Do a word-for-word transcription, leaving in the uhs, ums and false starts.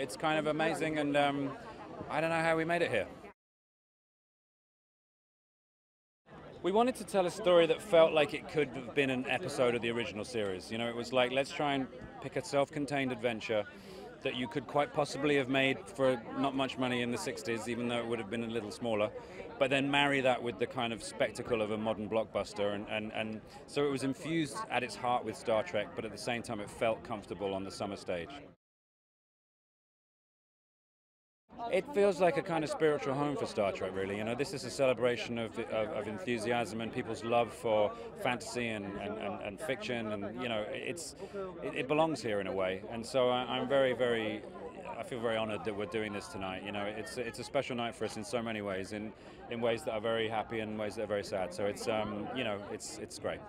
It's kind of amazing, and um, I don't know how we made it here. We wanted to tell a story that felt like it could have been an episode of the original series. You know, it was like, let's try and pick a self-contained adventure that you could quite possibly have made for not much money in the sixties, even though it would have been a little smaller, but then marry that with the kind of spectacle of a modern blockbuster. And, and, and so it was infused at its heart with Star Trek, but at the same time it felt comfortable on the summer stage. It feels like a kind of spiritual home for Star Trek, really. You know, this is a celebration of, of, of enthusiasm and people's love for fantasy and, and, and, and fiction, and, you know, it's, it, it belongs here in a way. And so I, I'm very, very, I feel very honored that we're doing this tonight. You know, it's, it's a special night for us in so many ways, in, in ways that are very happy and ways that are very sad. So it's, um, you know, it's, it's great.